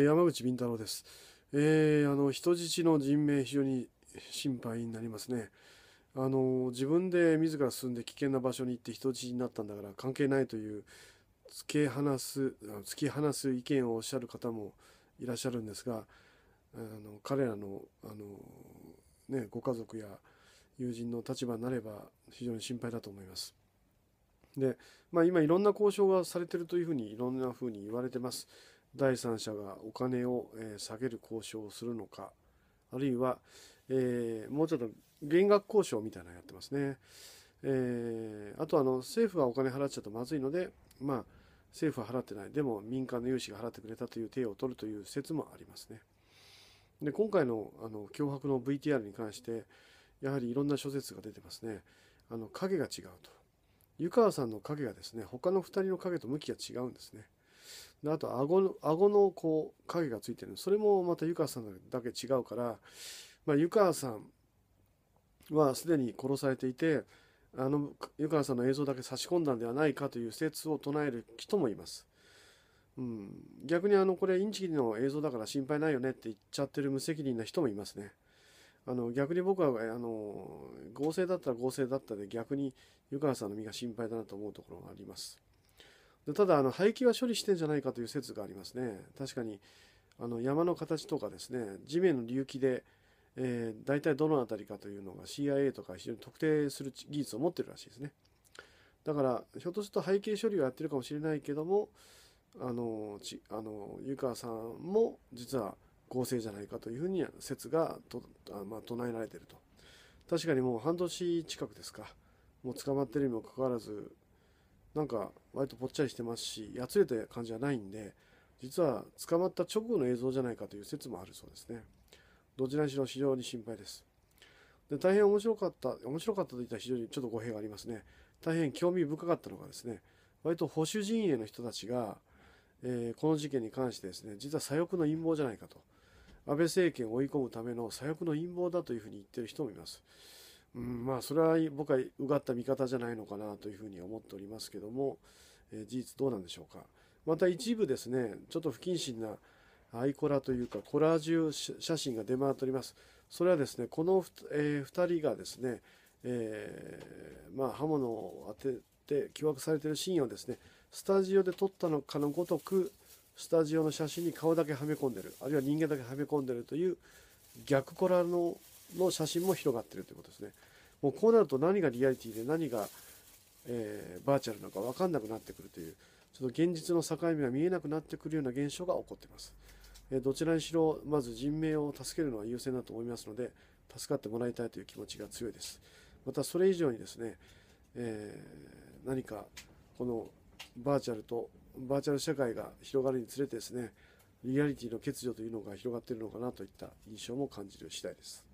山口敏太郎です。人質の人命、非常に心配になりますね。自分で自ら進んで危険な場所に行って人質になったんだから関係ないという突き放す意見をおっしゃる方もいらっしゃるんですが、彼らの、ご家族や友人の立場になれば非常に心配だと思います。で、今いろんな交渉がされているというふうにいろんなふうに言われてます。第三者がお金を下げる交渉をするのか、あるいは、もうちょっと減額交渉みたいなのやってますね。あと政府はお金払っちゃうとまずいので、政府は払ってない、でも民間の有志が払ってくれたという体を取るという説もありますね。で、今回の脅迫の VTR に関してやはりいろんな諸説が出てますね。影が違うと。湯川さんの影がですね、他の2人の影と向きが違うんですね。で、あと顎のこう影がついてる、それもまた湯川さんだけ違うから、湯川さんはすでに殺されていて、湯川さんの映像だけ差し込んだんではないかという説を唱える人もいます。逆にこれインチキの映像だから心配ないよねって言っちゃってる無責任な人もいますね。逆に僕は合成だったら合成だったで、逆に湯川さんの身が心配だなと思うところがあります。で、ただ廃棄は処理してんじゃないかという説がありますね。確かに山の形とかですね、地面の隆起で大体どの辺りかというのが CIA とか非常に特定する技術を持ってるらしいですね。だからひょっとすると背景処理をやってるかもしれないけども、湯川さんも実は合成じゃないかというふうに説が唱えられていると。確かにもう半年近くですか、もう捕まってるにもかかわらず、なんか割とぽっちゃりしてますし、やつれた感じはないんで、実は捕まった直後の映像じゃないかという説もあるそうですね。どちらにしろ非常に心配です。で、大変面白かったといったら非常にちょっと語弊がありますね。大変興味深かったのがですね、割と保守陣営の人たちが、この事件に関してですね、実は左翼の陰謀じゃないかと、安倍政権を追い込むための左翼の陰謀だというふうに言ってる人もいます。それは僕はうがった見方じゃないのかなというふうに思っておりますけども、事実どうなんでしょうか。また一部ですね、ちょっと不謹慎なアイコラというかコラージュ写真が出回っております。それはですね、この2人がですね、刃物を当てて脅迫されているシーンをですね、スタジオで撮ったのかのごとく、スタジオの写真に顔だけはめ込んでる、あるいは人間だけはめ込んでるという逆コラの写真も広がっているということですね。もうこうなると何がリアリティで何が、バーチャルなのか分かんなくなってくるという、ちょっと現実の境目が見えなくなってくるような現象が起こっています。どちらにしろまず人命を助けるのは優先だと思いますので、助かってもらいたいという気持ちが強いです。またそれ以上にですね、何かこのバーチャル社会が広がるにつれてですね、リアリティの欠如というのが広がっているのかなといった印象も感じる次第です。